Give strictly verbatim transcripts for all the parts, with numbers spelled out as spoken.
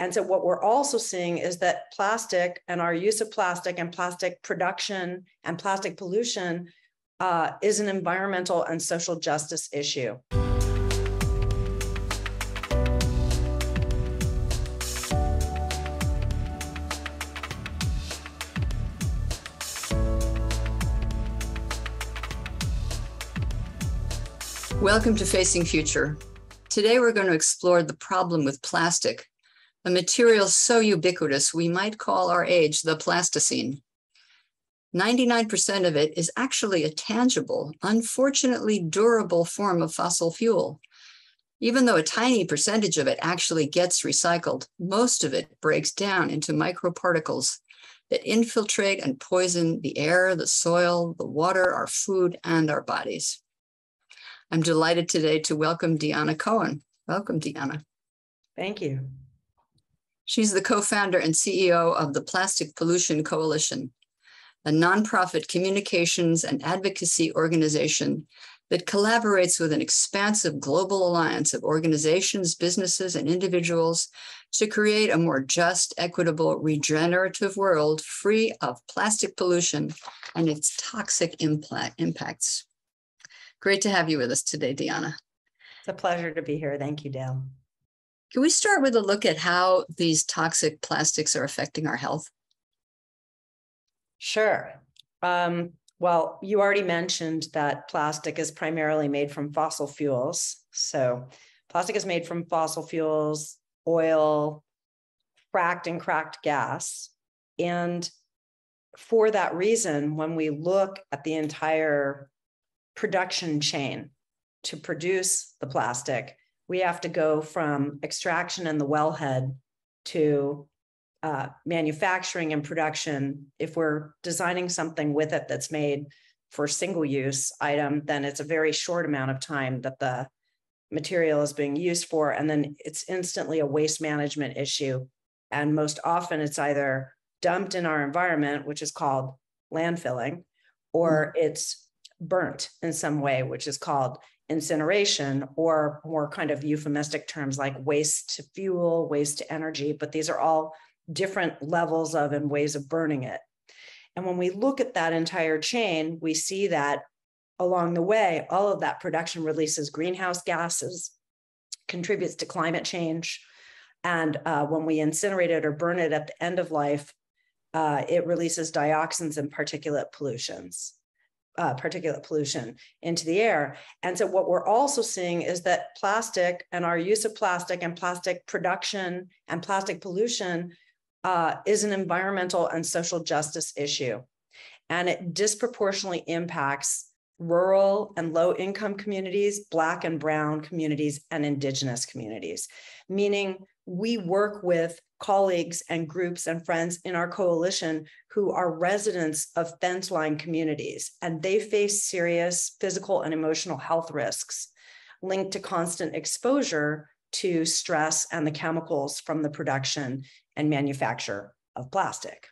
And so what we're also seeing is that plastic and our use of plastic and plastic production and plastic pollution uh, is an environmental and social justice issue. Welcome to Facing Future. Today we're going to explore the problem with plastic, a material so ubiquitous we might call our age the plasticine. ninety-nine percent of it is actually a tangible, unfortunately durable form of fossil fuel. Even though a tiny percentage of it actually gets recycled, most of it breaks down into microparticles that infiltrate and poison the air, the soil, the water, our food, and our bodies. I'm delighted today to welcome Dianna Cohen. Welcome, Dianna. Thank you. She's the co-founder and C E O of the Plastic Pollution Coalition, a nonprofit communications and advocacy organization that collaborates with an expansive global alliance of organizations, businesses, and individuals to create a more just, equitable, regenerative world free of plastic pollution and its toxic impacts. Great to have you with us today, Dianna. It's a pleasure to be here. Thank you, Dale. Can we start with a look at how these toxic plastics are affecting our health? Sure. Um, well, you already mentioned that plastic is primarily made from fossil fuels. So plastic is made from fossil fuels, oil, fracked and cracked gas. And for that reason, when we look at the entire production chain to produce the plastic, we have to go from extraction in the wellhead to uh, manufacturing and production. If we're designing something with it that's made for a single use item, then it's a very short amount of time that the material is being used for, and then it's instantly a waste management issue. And most often it's either dumped in our environment, which is called landfilling, or mm-hmm. it's burnt in some way, which is called incineration, or more kind of euphemistic terms like waste to fuel, waste to energy. But these are all different levels of and ways of burning it. And when we look at that entire chain, we see that along the way, all of that production releases greenhouse gases, contributes to climate change. And uh, when we incinerate it or burn it at the end of life, uh, it releases dioxins and particulate pollutions. Uh, particulate pollution into the air. And so what we're also seeing is that plastic and our use of plastic and plastic production and plastic pollution uh, is an environmental and social justice issue. And it disproportionately impacts rural and low-income communities, Black and Brown communities, and Indigenous communities, meaning we work with colleagues and groups and friends in our coalition who are residents of fence line communities, and they face serious physical and emotional health risks linked to constant exposure to stress and the chemicals from the production and manufacture of plastic.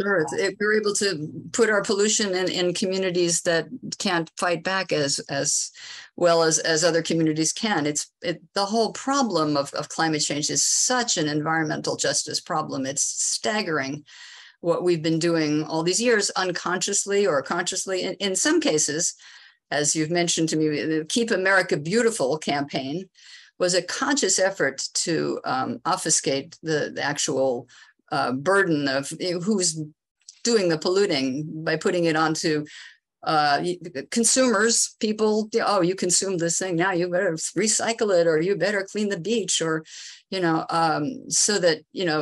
Sure, it's, it, we're able to put our pollution in, in communities that can't fight back as as well as, as other communities can. It's it, the whole problem of, of climate change is such an environmental justice problem. It's staggering what we've been doing all these years, unconsciously or consciously. In, in some cases, as you've mentioned to me, the Keep America Beautiful campaign was a conscious effort to um, obfuscate the, the actual Uh, burden of who's doing the polluting by putting it onto uh, consumers, people. Oh, you consume this thing now, you better recycle it, or you better clean the beach, or, you know, um, so that, you know,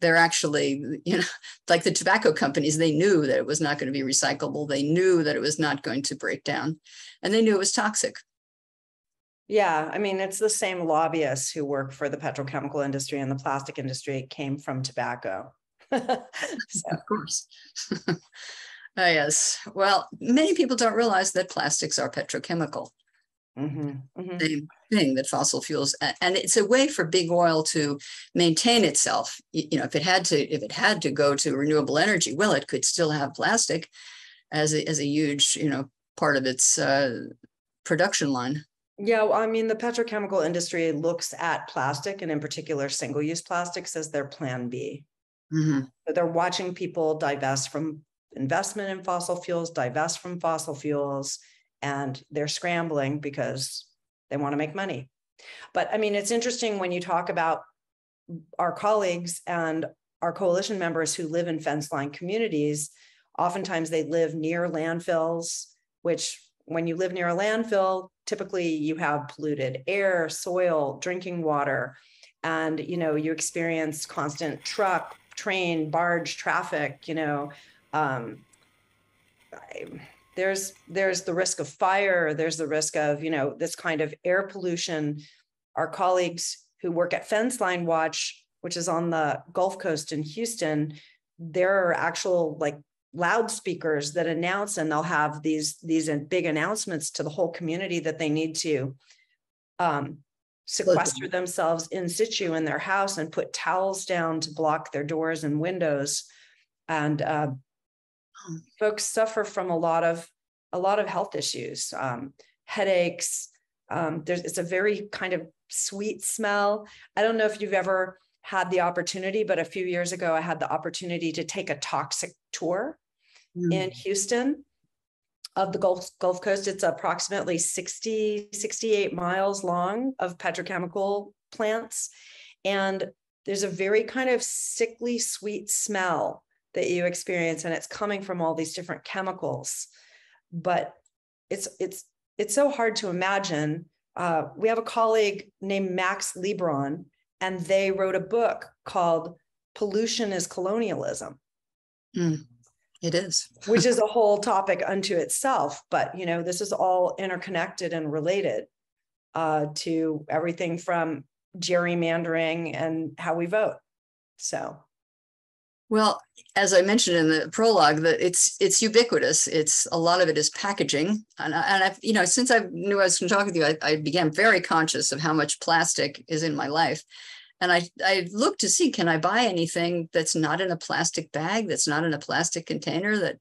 they're actually, you know, like the tobacco companies, they knew that it was not going to be recyclable. They knew that it was not going to break down, and they knew it was toxic. Yeah, I mean, it's the same lobbyists who work for the petrochemical industry and the plastic industry came from tobacco. So. Of course. Oh, yes. Well, many people don't realize that plastics are petrochemical. Mm-hmm. Mm-hmm. Same thing that fossil fuels, and it's a way for big oil to maintain itself. You know, if it had to, if it had to go to renewable energy, well, it could still have plastic as a, as a huge, you know, part of its uh, production line. Yeah, well, I mean, the petrochemical industry looks at plastic, and in particular single-use plastics, as their plan B. Mm-hmm. So they're watching people divest from investment in fossil fuels, divest from fossil fuels, and they're scrambling because they want to make money. But I mean, it's interesting when you talk about our colleagues and our coalition members who live in fence line communities. Oftentimes they live near landfills, which when you live near a landfill, typically you have polluted air, soil, drinking water, and you know, you experience constant truck, train, barge traffic. You know, um, I, there's there's the risk of fire. There's the risk of, you know, this kind of air pollution. Our colleagues who work at Fence Line Watch, which is on the Gulf Coast in Houston, there are actual like loudspeakers that announce, and they'll have these these big announcements to the whole community that they need to um, sequester themselves in situ in their house and put towels down to block their doors and windows. And uh, folks suffer from a lot of a lot of health issues, um, headaches. Um, there's it's a very kind of sweet smell. I don't know if you've ever had the opportunity, but a few years ago, I had the opportunity to take a toxic tour mm. in Houston of the Gulf, Gulf Coast. It's approximately sixty, sixty-eight miles long of petrochemical plants. And there's a very kind of sickly sweet smell that you experience, and it's coming from all these different chemicals. But it's, it's, it's so hard to imagine. Uh, we have a colleague named Max Libron, and they wrote a book called Pollution is Colonialism. Mm, it is. Which is a whole topic unto itself. But, you know, this is all interconnected and related uh, to everything from gerrymandering and how we vote. So. Well, as I mentioned in the prologue, that it's it's ubiquitous. It's a lot of it is packaging, and I, and I've, you know, since I knew I was going to talk with you, I, I became very conscious of how much plastic is in my life, and I I looked to see, can I buy anything that's not in a plastic bag, that's not in a plastic container, that,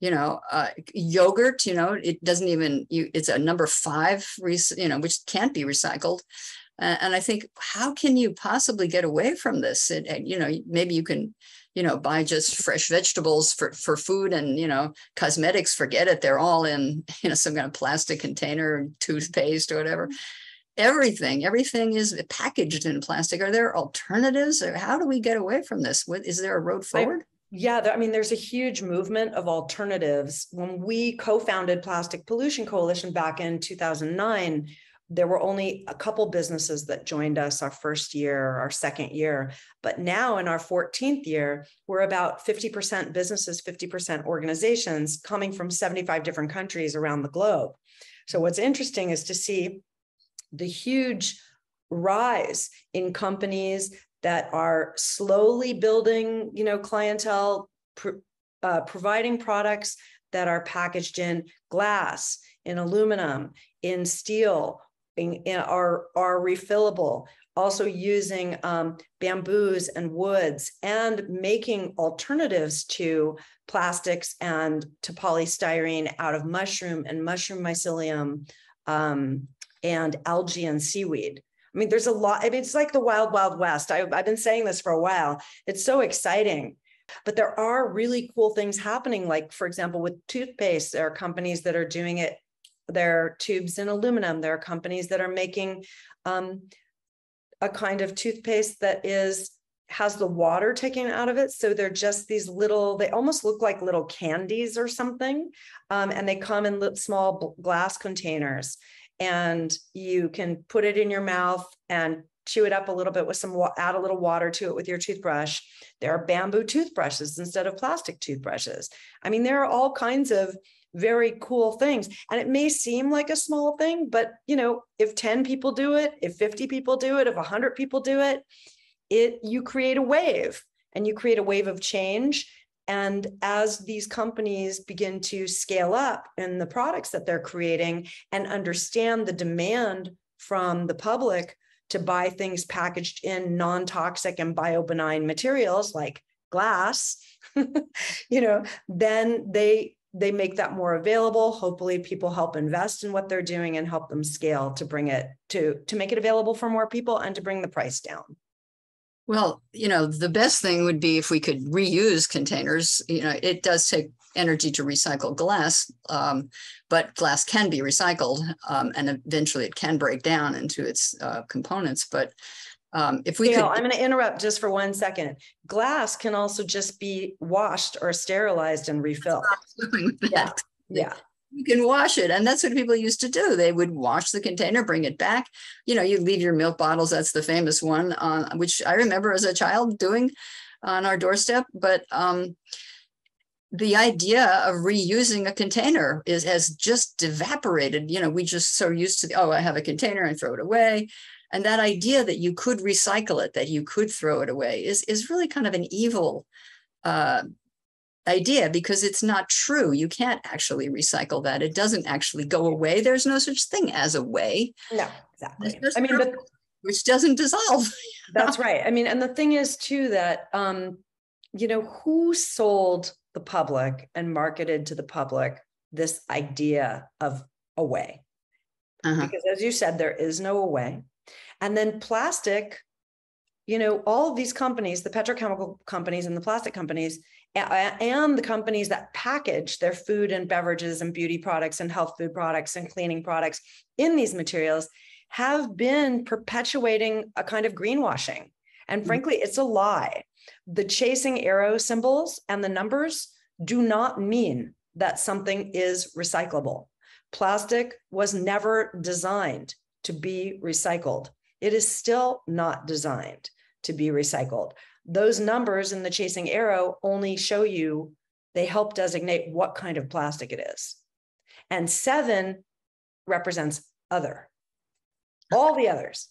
you know, uh, yogurt, you know, it doesn't even you, it's a number five, you know, which can't be recycled. And I think, how can you possibly get away from this? It, you know, maybe you can, you know, buy just fresh vegetables for, for food, and, you know, cosmetics, forget it. They're all in, you know, some kind of plastic container, toothpaste or whatever. Everything, everything is packaged in plastic. Are there alternatives? Or how do we get away from this? Is there a road forward? I, yeah, there, I mean, there's a huge movement of alternatives. When we co-founded Plastic Pollution Coalition back in two thousand nine, there were only a couple businesses that joined us our first year, our second year, but now in our fourteenth year, we're about fifty percent businesses, fifty percent organizations coming from seventy-five different countries around the globe. So what's interesting is to see the huge rise in companies that are slowly building, you know, clientele, uh, providing products that are packaged in glass, in aluminum, in steel, In, in are are refillable, also using um, bamboos and woods, and making alternatives to plastics and to polystyrene out of mushroom and mushroom mycelium um, and algae and seaweed. I mean, there's a lot. I mean, it's like the wild, wild west. I, I've been saying this for a while. It's so exciting. But there are really cool things happening. Like, for example, with toothpaste, there are companies that are doing it. There are tubes in aluminum. There are companies that are making um, a kind of toothpaste that is has the water taken out of it. So they're just these little, they almost look like little candies or something. Um, and they come in small glass containers, and you can put it in your mouth and chew it up a little bit with some, add a little water to it with your toothbrush. There are bamboo toothbrushes instead of plastic toothbrushes. I mean, there are all kinds of very cool things. And it may seem like a small thing, but, you know, if ten people do it, if fifty people do it, if one hundred people do it, it, you create a wave, and you create a wave of change. And as these companies begin to scale up in the products that they're creating and understand the demand from the public to buy things packaged in non-toxic and biobenign materials like glass, you know, then they they make that more available. Hopefully people help invest in what they're doing and help them scale to bring it to, to make it available for more people and to bring the price down. Well, you know, the best thing would be if we could reuse containers. You know, it does take energy to recycle glass, um, but glass can be recycled um, and eventually it can break down into its uh, components. But Um, if we Gail, could... I'm going to interrupt just for one second. Glass can also just be washed or sterilized and refilled. Yeah. yeah, you can wash it. And that's what people used to do. They would wash the container, bring it back. You know, you leave your milk bottles. That's the famous one, uh, which I remember as a child doing on our doorstep. But um, the idea of reusing a container is has just evaporated. You know, we just so used to, the, oh, I have a container and throw it away. And that idea that you could recycle it, that you could throw it away is, is really kind of an evil uh, idea because it's not true. You can't actually recycle that. It doesn't actually go away. There's no such thing as a way. No, exactly. I mean, but, which doesn't dissolve. That's right. I mean, and the thing is too that, um, you know, who sold the public and marketed to the public this idea of a way? Uh-huh. Because as you said, there is no way. And then plastic, you know, all of these companies, the petrochemical companies and the plastic companies, and the companies that package their food and beverages and beauty products and health food products and cleaning products in these materials have been perpetuating a kind of greenwashing. And frankly, it's a lie. The chasing arrow symbols and the numbers do not mean that something is recyclable. Plastic was never designed to be recycled. It is still not designed to be recycled. Those numbers in the chasing arrow only show you, they help designate what kind of plastic it is. And seven represents other, all the others.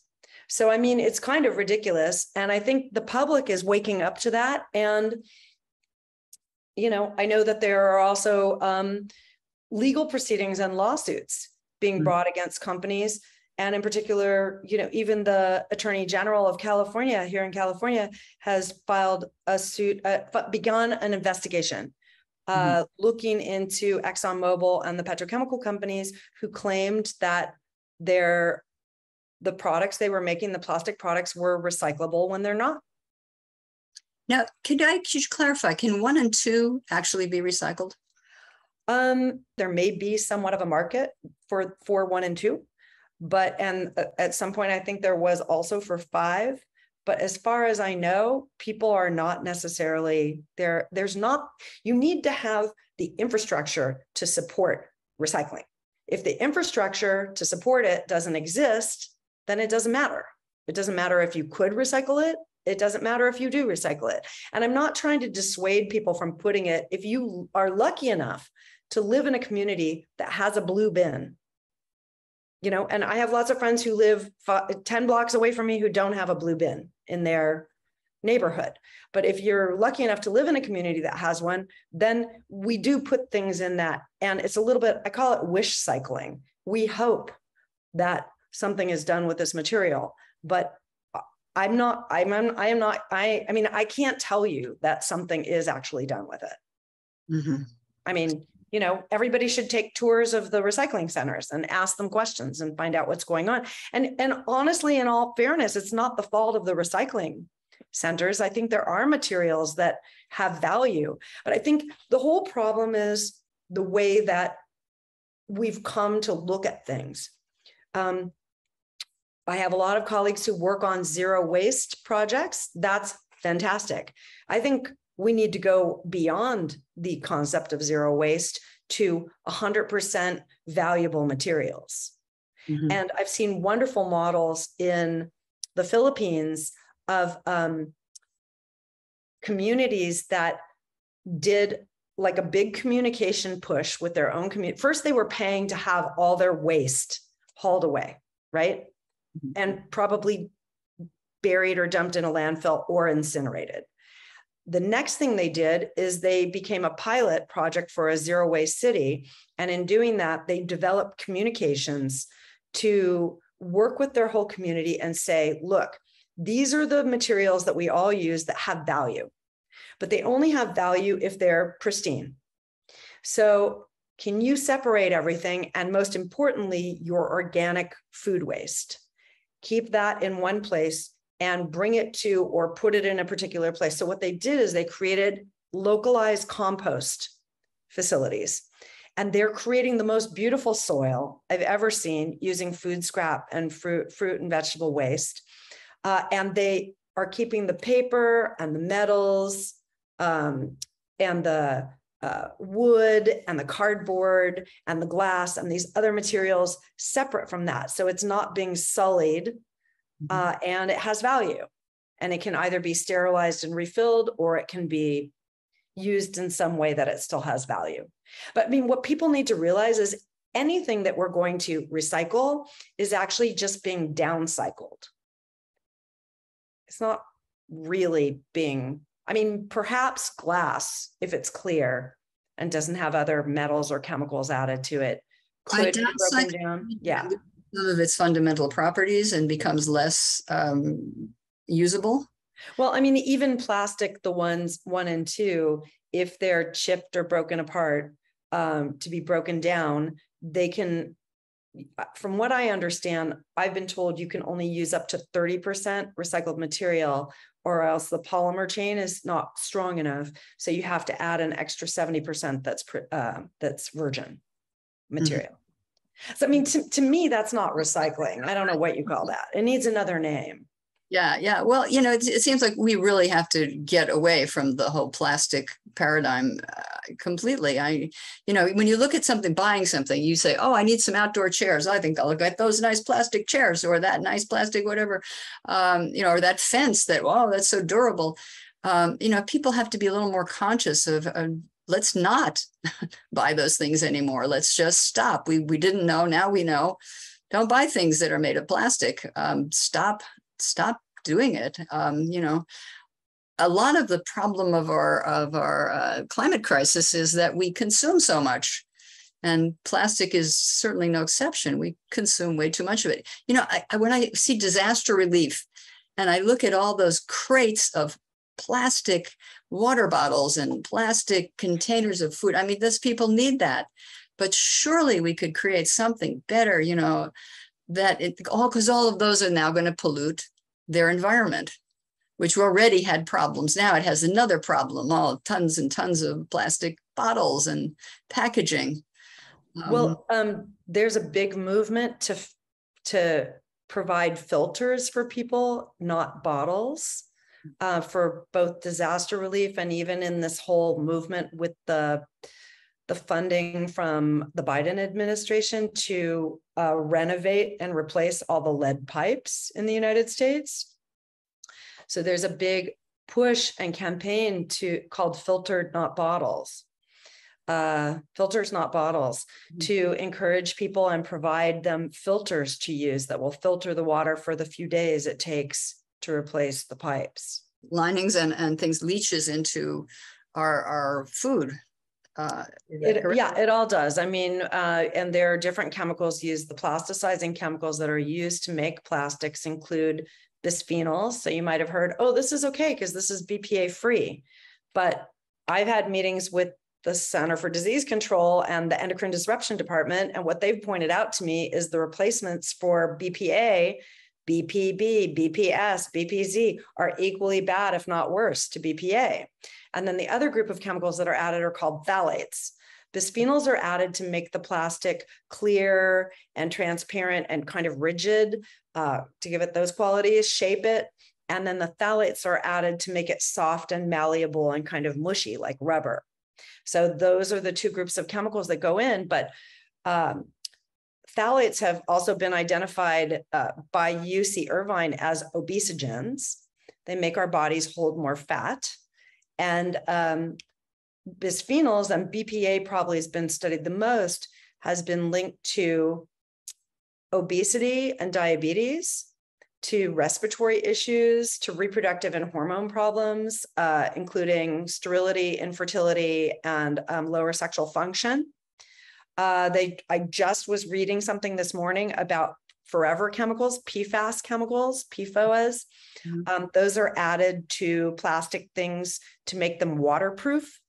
So, I mean, it's kind of ridiculous. And I think the public is waking up to that. And, you know, I know that there are also um, legal proceedings and lawsuits being brought mm-hmm. against companies. And in particular, you know, even the Attorney General of California here in California has filed a suit, uh, begun an investigation uh, mm-hmm. looking into ExxonMobil and the petrochemical companies who claimed that their the products they were making, the plastic products, were recyclable when they're not. Now, could I could you clarify? Can one and two actually be recycled? Um, there may be somewhat of a market for for one and two. But, and at some point, I think there was also for five, but as far as I know, people are not necessarily there. There's not, you need to have the infrastructure to support recycling. If the infrastructure to support it doesn't exist, then it doesn't matter. It doesn't matter if you could recycle it. It doesn't matter if you do recycle it. And I'm not trying to dissuade people from putting it. If you are lucky enough to live in a community that has a blue bin, you know, and I have lots of friends who live ten blocks away from me who don't have a blue bin in their neighborhood. But if you're lucky enough to live in a community that has one, then we do put things in that. And it's a little bit, I call it wish cycling. We hope that something is done with this material, but I'm not, I'm, I'm I am not, I, I mean, I can't tell you that something is actually done with it. Mm-hmm. I mean, you know, everybody should take tours of the recycling centers and ask them questions and find out what's going on. And, and honestly, in all fairness, it's not the fault of the recycling centers. I think there are materials that have value, but I think the whole problem is the way that we've come to look at things. Um, I have a lot of colleagues who work on zero waste projects. That's fantastic. I think we need to go beyond the concept of zero waste to one hundred percent valuable materials. Mm-hmm. And I've seen wonderful models in the Philippines of um, communities that did like a big communication push with their own community. First, they were paying to have all their waste hauled away, right? Mm-hmm. And probably buried or dumped in a landfill or incinerated. The next thing they did is they became a pilot project for a zero waste city. And in doing that, they developed communications to work with their whole community and say, look, these are the materials that we all use that have value, but they only have value if they're pristine. So can you separate everything? And most importantly, your organic food waste. Keep that in one place and bring it to or put it in a particular place. So what they did is they created localized compost facilities. And they're creating the most beautiful soil I've ever seen using food scrap and fruit, fruit and vegetable waste. Uh, and they are keeping the paper and the metals um, and the Uh, wood and the cardboard and the glass and these other materials separate from that. So it's not being sullied uh, mm-hmm. and it has value, and it can either be sterilized and refilled, or it can be used in some way that it still has value. But I mean, what people need to realize is anything that we're going to recycle is actually just being downcycled. It's not really being I mean, perhaps glass, if it's clear and doesn't have other metals or chemicals added to it, could be broken down. Yeah, some of its fundamental properties and becomes less um, usable. Well, I mean, even plastic, the ones one and two, if they're chipped or broken apart um, to be broken down, they can. From what I understand, I've been told you can only use up to thirty percent recycled material, or else the polymer chain is not strong enough. So you have to add an extra seventy percent that's uh, that's virgin material. Mm-hmm. So I mean, to, to me, that's not recycling. I don't know what you call that. It needs another name. Yeah, yeah. Well, you know, it, it seems like we really have to get away from the whole plastic paradigm uh, completely. I, you know, when you look at something, buying something, you say, oh, I need some outdoor chairs. I think I'll get those nice plastic chairs, or that nice plastic whatever, um, you know, or that fence that, wow, that's so durable. Um, you know, people have to be a little more conscious of, uh, let's not buy those things anymore. Let's just stop. We, we didn't know. Now we know. Don't buy things that are made of plastic. Um, stop. Stop doing it. Um, you know, a lot of the problem of our of our uh, climate crisis is that we consume so much, and plastic is certainly no exception. We consume way too much of it. You know, I, I, when I see disaster relief, and I look at all those crates of plastic water bottles and plastic containers of food. I mean, those people need that, but surely we could create something better. You know. That it all, because all of those are now going to pollute their environment, which already had problems. Now it has another problem, all tons and tons of plastic bottles and packaging. Um, well, um, there's a big movement to, to provide filters for people, not bottles, uh, for both disaster relief and even in this whole movement with the the funding from the Biden administration to uh, renovate and replace all the lead pipes in the United States. So there's a big push and campaign to called Filter Not Bottles, uh, Filters Not Bottles, mm-hmm. to encourage people and provide them filters to use that will filter the water for the few days it takes to replace the pipes. Linings and, and things leaches into our, our food. Uh, it, yeah, it all does. I mean, uh, and there are different chemicals used. The plasticizing chemicals that are used to make plastics include bisphenols. So you might have heard, oh, this is okay because this is B P A free. But I've had meetings with the Center for Disease Control and the Endocrine Disruption Department, and what they've pointed out to me is the replacements for B P A, B P B, B P S, B P Z are equally bad, if not worse, to B P A. And then the other group of chemicals that are added are called phthalates. Bisphenols are added to make the plastic clear and transparent and kind of rigid, uh, to give it those qualities, shape it. And then the phthalates are added to make it soft and malleable and kind of mushy like rubber. So those are the two groups of chemicals that go in, but um, phthalates have also been identified uh, by U C Irvine as obesogens. They make our bodies hold more fat. And um, bisphenols, and B P A probably has been studied the most, has been linked to obesity and diabetes, to respiratory issues, to reproductive and hormone problems, uh, including sterility, infertility, and um, lower sexual function. Uh, they, I just was reading something this morning about forever chemicals, P FAS chemicals, P F O As. Mm-hmm. Um, those are added to plastic things to make them waterproof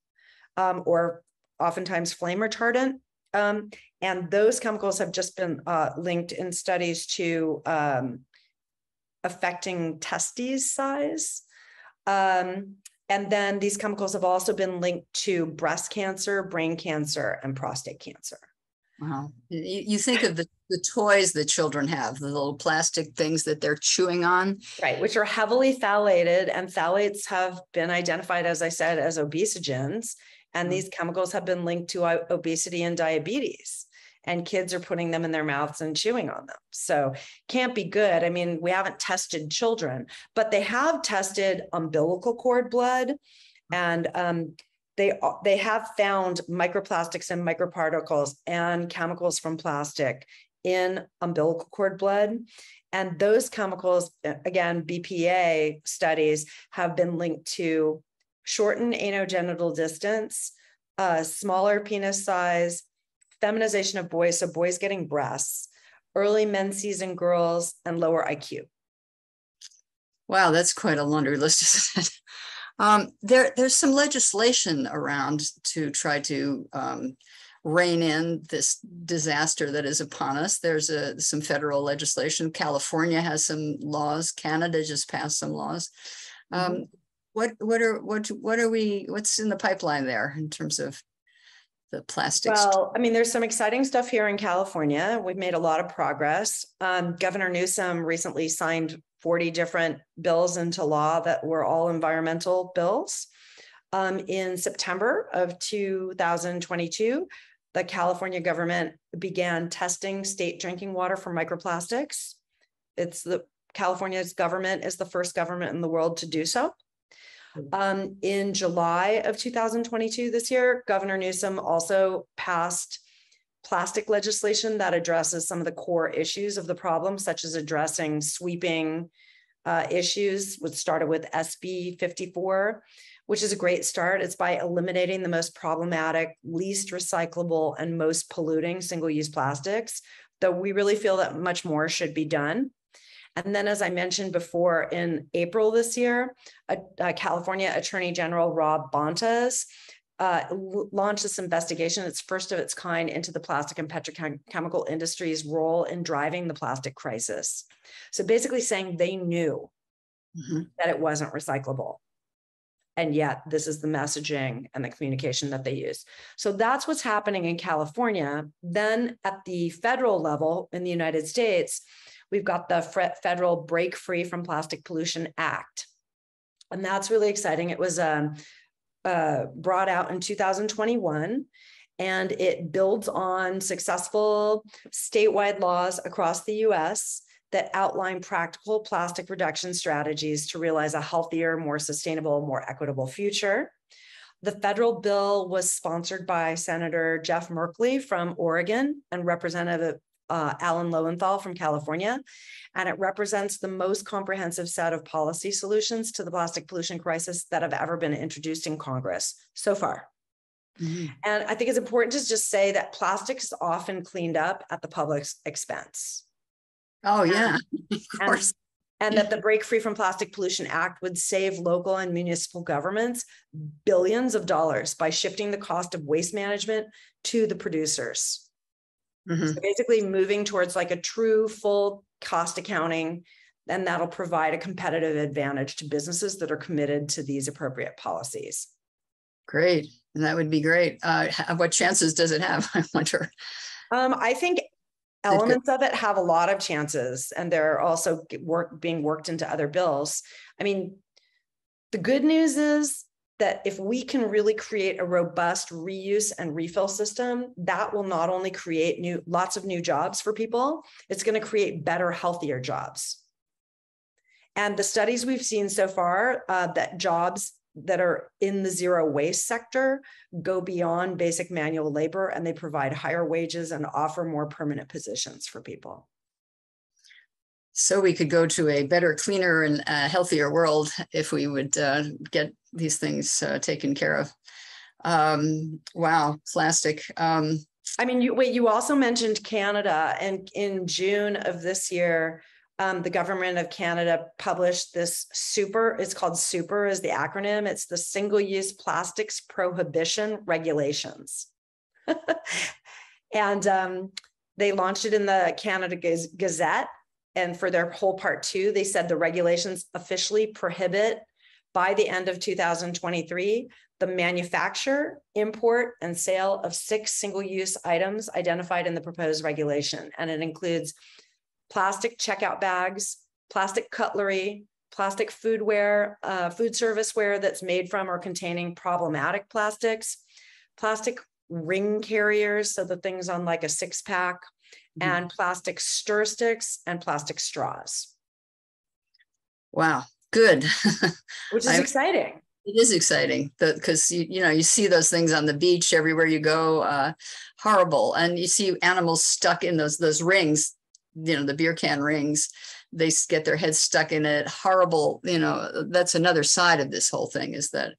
um, or oftentimes flame retardant. Um, and those chemicals have just been uh, linked in studies to um, affecting testes size. Um, and then these chemicals have also been linked to breast cancer, brain cancer, and prostate cancer. Wow. You think of the, the toys that children have, the little plastic things that they're chewing on. Right, which are heavily phthalated, and phthalates have been identified, as I said, as obesogens. And these chemicals have been linked to obesity and diabetes, and kids are putting them in their mouths and chewing on them. So can't be good. I mean, we haven't tested children, but they have tested umbilical cord blood, and um, they, they have found microplastics and microparticles and chemicals from plastic in umbilical cord blood. And those chemicals, again, B P A studies have been linked to shortened anogenital distance, uh, smaller penis size, feminization of boys, so boys getting breasts, early menses in girls, and lower I Q. Wow, that's quite a laundry list, isn't it? Um, there, there's some legislation around to try to um, rein in this disaster that is upon us. There's a, some federal legislation. California has some laws. Canada just passed some laws. Um, mm-hmm. What what are what what are we what's in the pipeline there in terms of the plastics? Well, I mean, there's some exciting stuff here in California. We've made a lot of progress. Um, Governor Newsom recently signed forty different bills into law that were all environmental bills. Um, in September of two thousand twenty-two, the California government began testing state drinking water for microplastics. It's the California's government is the first government in the world to do so. Um, in July of two thousand twenty-two, this year, Governor Newsom also passed plastic legislation that addresses some of the core issues of the problem, such as addressing sweeping uh, issues, which started with S B fifty-four, which is a great start. It's by eliminating the most problematic, least recyclable, and most polluting single-use plastics, though we really feel that much more should be done. And then, as I mentioned before, in April this year, uh, uh, California Attorney General Rob Bonta uh, launched this investigation, its first of its kind, into the plastic and petrochemical industry's role in driving the plastic crisis. So basically saying they knew mm-hmm. that it wasn't recyclable. And yet this is the messaging and the communication that they use. So that's what's happening in California. Then at the federal level in the United States, we've got the federal Break Free from Plastic Pollution Act. And that's really exciting. It was um, uh, brought out in two thousand twenty-one, and it builds on successful statewide laws across the U S that outline practical plastic reduction strategies to realize a healthier, more sustainable, more equitable future. The federal bill was sponsored by Senator Jeff Merkley from Oregon and Representative Uh, Alan Lowenthal from California, and it represents the most comprehensive set of policy solutions to the plastic pollution crisis that have ever been introduced in Congress so far. Mm-hmm. And I think it's important to just say that plastic is often cleaned up at the public's expense. Oh, yeah, and, of course. And, and that the Break Free from Plastic Pollution Act would save local and municipal governments billions of dollars by shifting the cost of waste management to the producers. Mm-hmm. So basically moving towards like a true full cost accounting, and that'll provide a competitive advantage to businesses that are committed to these appropriate policies. Great. And that would be great. Uh, what chances does it have, I wonder? Um, I think elements of it have a lot of chances, and they're also work being worked into other bills. I mean, the good news is that if we can really create a robust reuse and refill system, that will not only create new lots of new jobs for people, it's going to create better, healthier jobs. And the studies we've seen so far uh, that jobs that are in the zero waste sector go beyond basic manual labor, and they provide higher wages and offer more permanent positions for people. So we could go to a better, cleaner, and uh, healthier world if we would uh, get these things uh, taken care of. Um, wow, plastic. Um, I mean, you, wait, you also mentioned Canada, and in June of this year, Um, the government of Canada published this super, it's called super is the acronym. It's the Single-Use Plastics Prohibition Regulations. And um, they launched it in the Canada Gazette. And for their whole part two, they said the regulations officially prohibit by the end of two thousand twenty-three, the manufacture, import, and sale of six single-use items identified in the proposed regulation. And it includes plastic checkout bags, plastic cutlery, plastic foodware, uh, food serviceware that's made from or containing problematic plastics, plastic ring carriers, so the things on like a six pack, mm-hmm. and plastic stir sticks and plastic straws. Wow, good. Which is I, exciting. It is exciting because, you, you know, you see those things on the beach everywhere you go, uh, horrible. And you see animals stuck in those, those rings, you know, the beer can rings, they get their heads stuck in it. Horrible. You know, that's another side of this whole thing is that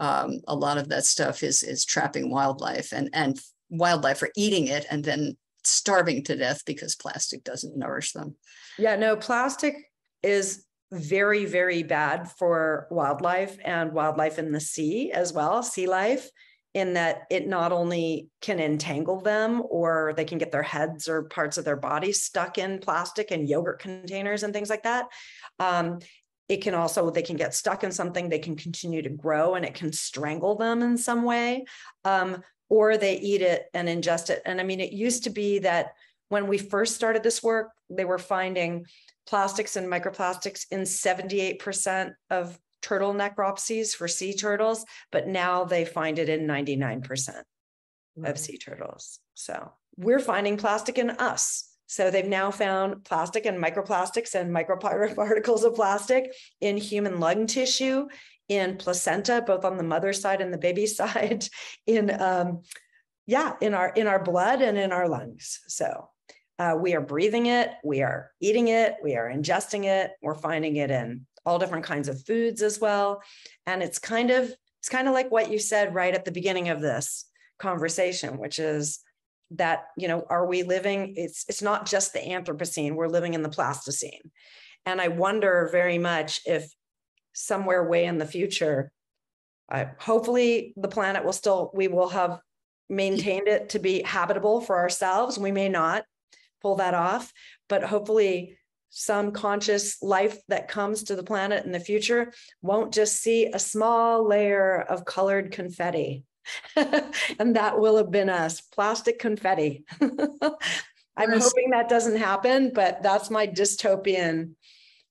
um, a lot of that stuff is, is trapping wildlife and, and wildlife are eating it and then starving to death because plastic doesn't nourish them. Yeah, no, plastic is very, very bad for wildlife and wildlife in the sea as well, sea life, in that it not only can entangle them or they can get their heads or parts of their bodies stuck in plastic and yogurt containers and things like that. Um, it can also, they can get stuck in something, they can continue to grow and it can strangle them in some way, um, or they eat it and ingest it. And I mean, it used to be that when we first started this work, they were finding plastics and microplastics in seventy-eight percent of turtle necropsies for sea turtles, but now they find it in ninety-nine percent mm-hmm. of sea turtles. So we're finding plastic in us. So they've now found plastic and microplastics and microparticles of plastic in human lung tissue, in placenta, both on the mother's side and the baby's side, in um, yeah, in our in our blood and in our lungs. So uh, we are breathing it, we are eating it, we are ingesting it, we're finding it in all different kinds of foods as well. And it's kind of, it's kind of like what you said right at the beginning of this conversation, which is that, you know, are we living, it's, it's not just the Anthropocene, we're living in the Plasticine. And I wonder very much if somewhere way in the future, uh, hopefully the planet will still, we will have maintained it to be habitable for ourselves. We may not pull that off, but hopefully some conscious life that comes to the planet in the future won't just see a small layer of colored confetti. And that will have been us, plastic confetti. I'm yes. hoping that doesn't happen, but that's my dystopian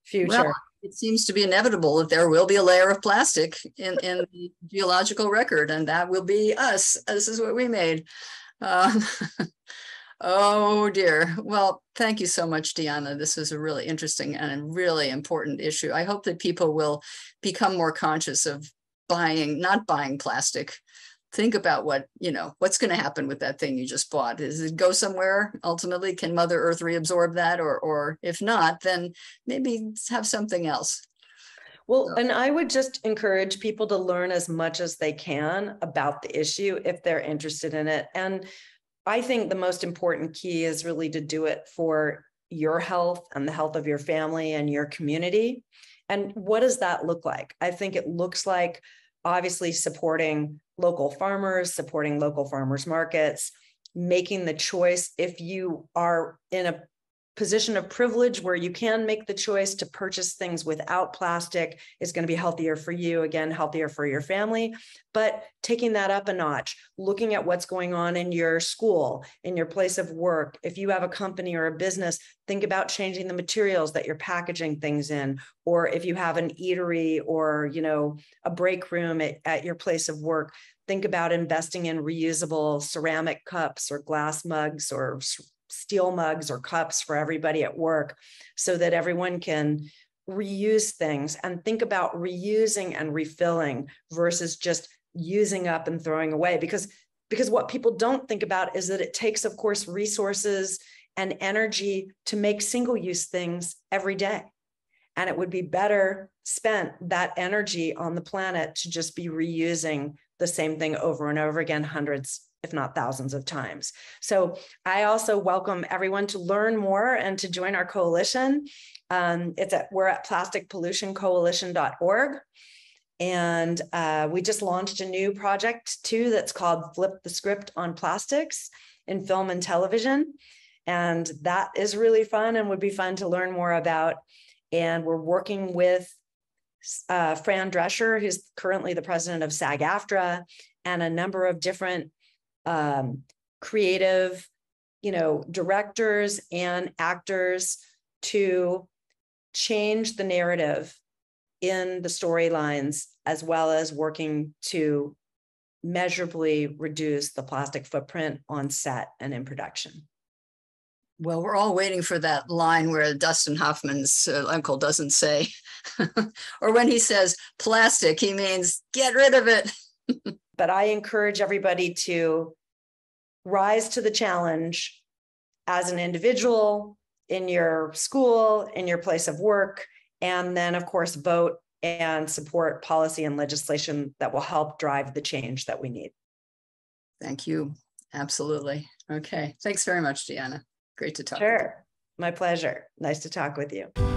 future. Well, it seems to be inevitable that there will be a layer of plastic in, in the geological record, and that will be us. This is what we made. Um, Oh dear. Well, thank you so much, Dianna. This was a really interesting and a really important issue. I hope that people will become more conscious of buying, not buying plastic. Think about what, you know, what's going to happen with that thing you just bought. Does it go somewhere? Ultimately, can Mother Earth reabsorb that? Or, or if not, then maybe have something else. Well, and I would just encourage people to learn as much as they can about the issue if they're interested in it. And I think the most important key is really to do it for your health and the health of your family and your community. And what does that look like? I think it looks like obviously supporting local farmers, supporting local farmers markets, making the choice if you are in a position of privilege where you can make the choice to purchase things without plastic is going to be healthier for you, again, healthier for your family, but taking that up a notch, looking at what's going on in your school, in your place of work. If you have a company or a business, think about changing the materials that you're packaging things in, or if you have an eatery or, you know, a break room at, at your place of work, think about investing in reusable ceramic cups or glass mugs or steel mugs or cups for everybody at work so that everyone can reuse things and think about reusing and refilling versus just using up and throwing away. Because, because what people don't think about is that it takes, of course, resources and energy to make single-use things every day. And it would be better spent that energy on the planet to just be reusing the same thing over and over again, hundreds if not thousands of times. So I also welcome everyone to learn more and to join our coalition. Um, it's at, we're at plastic pollution coalition dot org. And uh, we just launched a new project too that's called Flip the Script on Plastics in Film and Television. And that is really fun and would be fun to learn more about. And we're working with uh, Fran Drescher, who's currently the president of SAG-AFTRA, and a number of different um, creative, you know, directors and actors to change the narrative in the storylines, as well as working to measurably reduce the plastic footprint on set and in production. Well, we're all waiting for that line where Dustin Hoffman's uh, uncle doesn't say, or when he says plastic, he means get rid of it. But I encourage everybody to rise to the challenge as an individual, in your school, in your place of work, and then, of course, vote and support policy and legislation that will help drive the change that we need. Thank you. Absolutely. Okay. Thanks very much, Dianna. Great to talk. Sure. With you. My pleasure. Nice to talk with you.